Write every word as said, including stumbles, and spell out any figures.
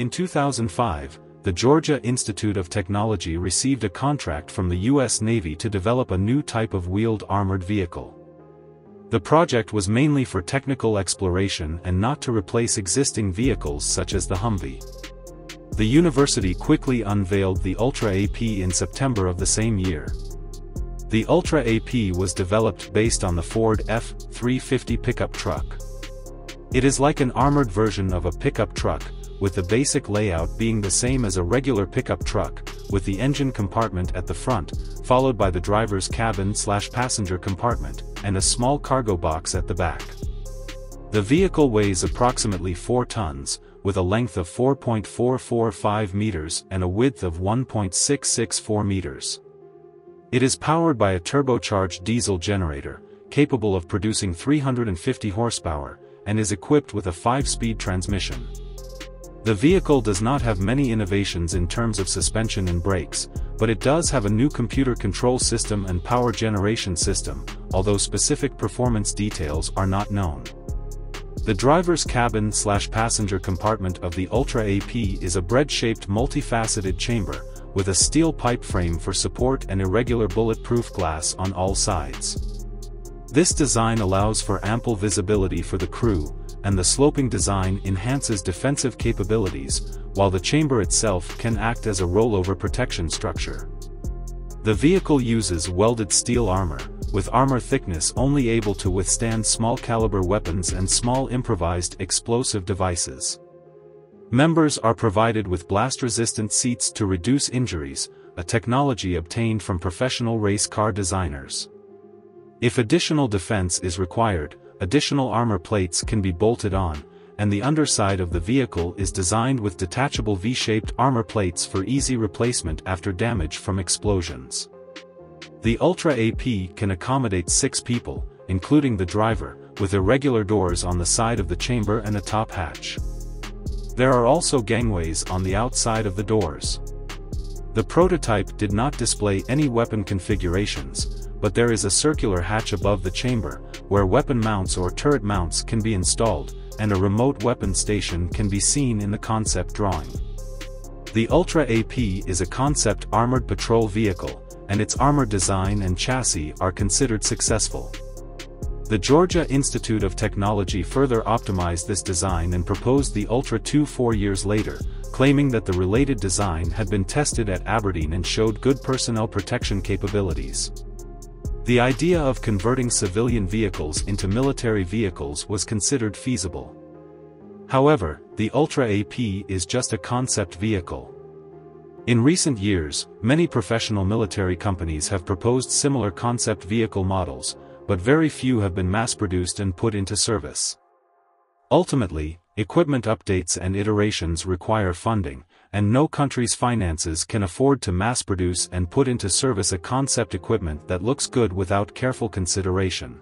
In two thousand five, the Georgia Institute of Technology received a contract from the U S Navy to develop a new type of wheeled armored vehicle. The project was mainly for technical exploration and not to replace existing vehicles such as the Humvee. The university quickly unveiled the Ultra A P in September of the same year. The Ultra A P was developed based on the Ford F three fifty pickup truck. It is like an armored version of a pickup truck, with the basic layout being the same as a regular pickup truck, with the engine compartment at the front, followed by the driver's cabin/passenger compartment, and a small cargo box at the back. The vehicle weighs approximately four tons, with a length of four point four four five meters and a width of one point six six four meters. It is powered by a turbocharged diesel generator, capable of producing three hundred fifty horsepower, and is equipped with a five-speed transmission. The vehicle does not have many innovations in terms of suspension and brakes, but it does have a new computer control system and power generation system, although specific performance details are not known. The driver's cabin/passenger compartment of the Ultra A P is a bread-shaped multifaceted chamber, with a steel pipe frame for support and irregular bulletproof glass on all sides. This design allows for ample visibility for the crew, and the sloping design enhances defensive capabilities, while the chamber itself can act as a rollover protection structure. The vehicle uses welded steel armor, with armor thickness only able to withstand small caliber weapons and small improvised explosive devices. Members are provided with blast-resistant seats to reduce injuries, a technology obtained from professional race car designers. If additional defense is required, additional armor plates can be bolted on, and the underside of the vehicle is designed with detachable V-shaped armor plates for easy replacement after damage from explosions. The Ultra A P can accommodate six people, including the driver, with irregular doors on the side of the chamber and a top hatch. There are also gangways on the outside of the doors. The prototype did not display any weapon configurations, but there is a circular hatch above the chamber, where weapon mounts or turret mounts can be installed, and a remote weapon station can be seen in the concept drawing. The Ultra A P is a concept armored patrol vehicle, and its armor design and chassis are considered successful. The Georgia Institute of Technology further optimized this design and proposed the Ultra A P four years later, claiming that the related design had been tested at Aberdeen and showed good personnel protection capabilities. The idea of converting civilian vehicles into military vehicles was considered feasible. However, the Ultra A P is just a concept vehicle. In recent years, many professional military companies have proposed similar concept vehicle models, but very few have been mass-produced and put into service. Ultimately, equipment updates and iterations require funding, and no country's finances can afford to mass-produce and put into service a concept equipment that looks good without careful consideration.